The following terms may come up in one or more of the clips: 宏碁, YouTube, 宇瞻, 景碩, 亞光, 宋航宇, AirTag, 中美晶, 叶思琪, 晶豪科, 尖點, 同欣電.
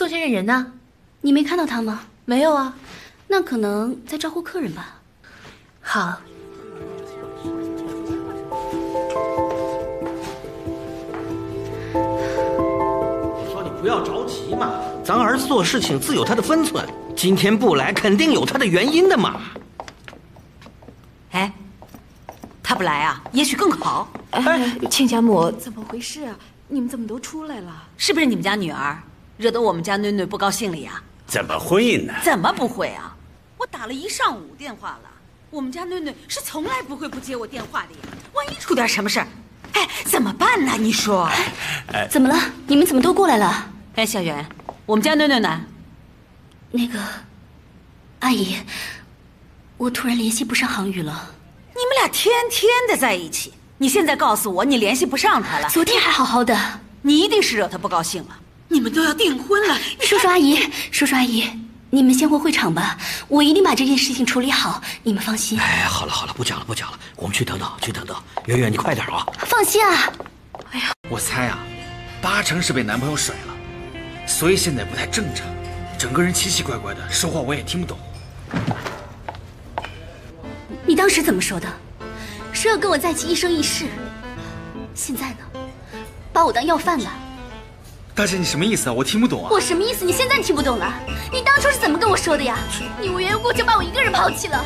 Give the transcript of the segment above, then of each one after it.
宿舍的人呢？你没看到他吗？没有啊，那可能在招呼客人吧。好。 不要着急嘛，咱儿子做事情自有他的分寸。今天不来，肯定有他的原因的嘛。哎，他不来啊，也许更好。哎，亲家母，怎么回事啊？你们怎么都出来了？是不是你们家女儿惹得我们家囡囡不高兴了呀？怎么会呢？怎么不会啊？我打了一上午电话了，我们家囡囡是从来不会不接我电话的呀。万一出点什么事儿，哎，怎么办呢？你说，哎，怎么了？你们怎么都过来了？ 哎，小袁，我们家囡囡呢？那个，阿姨，我突然联系不上航宇了。你们俩天天的在一起，你现在告诉我你联系不上他了？昨天还好好的，你一定是惹他不高兴了。你们都要订婚了，叔叔阿姨，叔叔阿姨，你们先回会场吧，我一定把这件事情处理好，你们放心。哎，好了好了，不讲了不讲了，我们去等等，去等等。圆圆，你快点啊！放心啊。哎呀，我猜啊，8成是被男朋友甩了。 所以现在不太正常，整个人奇奇怪怪的，说话我也听不懂。你当时怎么说的？说要跟我在一起一生一世。现在呢，把我当要饭吧。大姐，你什么意思啊？我听不懂啊。我什么意思？你现在听不懂了？你当初是怎么跟我说的呀？你无缘无故就把我一个人抛弃了。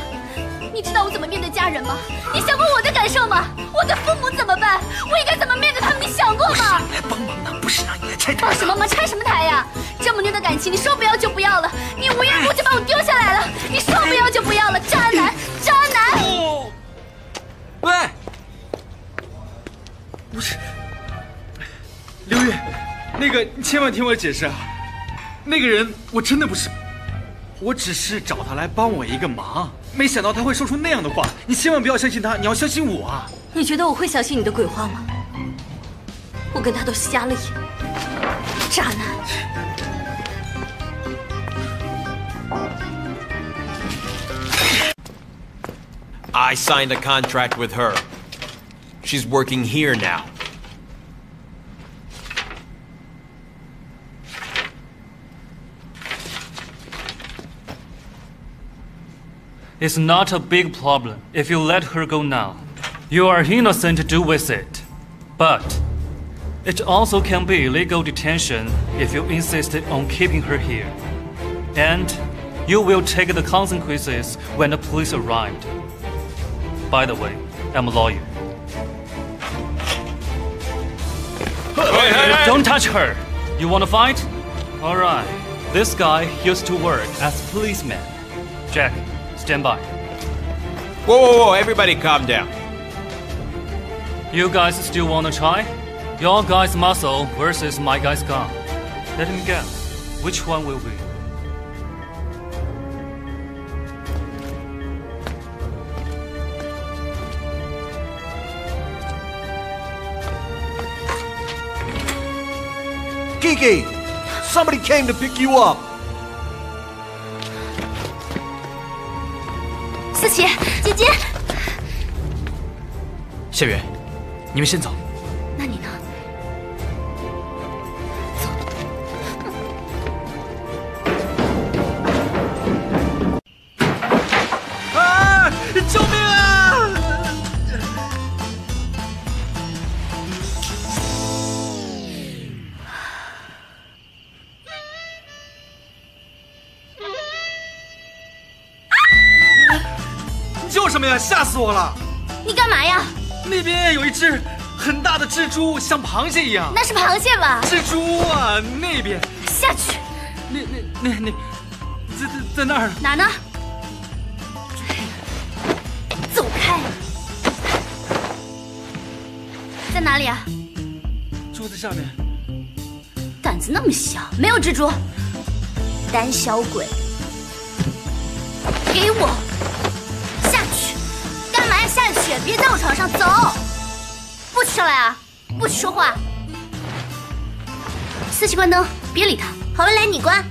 你知道我怎么面对家人吗？你想过我的感受吗？我的父母怎么办？我应该怎么面对他们？你想过吗？我是来帮忙的，不是让你来拆台。什么嘛，拆什么台呀？ 这么牛的感情，你说不要就不要了，你无缘无故就把我丢下来了，你说不要就不要了，渣男，渣男！喂，不是，刘月，那个你千万听我解释啊，那个人我真的不是，我只是找他来帮我一个忙，没想到他会说出那样的话，你千万不要相信他，你要相信我啊！你觉得我会相信你的鬼话吗？我跟他都瞎了眼，渣男！ I signed a contract with her. She's working here now. It's not a big problem if you let her go now. You are innocent to do with it. But it also can be illegal detention if you insist on keeping her here. And you will take the consequences when the police arrive. By the way, I'm a lawyer. Hey. Don't touch her! You want to fight? Alright. This guy used to work as a policeman. Jack, stand by. Whoa, whoa, whoa, everybody calm down. You guys still want to try? Your guy's muscle versus my guy's gun. Let me guess, which one will win? Gigi, somebody came to pick you up. 思琪，姐姐，夏雨，你们先走。那你呢？走。啊！救命啊！什么呀！吓死我了！你干嘛呀？那边有一只很大的蜘蛛，像螃蟹一样。那是螃蟹吧？蜘蛛啊，那边。下去。那，在那儿。哪呢？走开！在哪里啊？桌子下面。胆子那么小，没有蜘蛛。胆小鬼！给我！ 下去，别在我床上走！不吃了呀，不许说话。思琪，关灯，别理他。好了，来你关。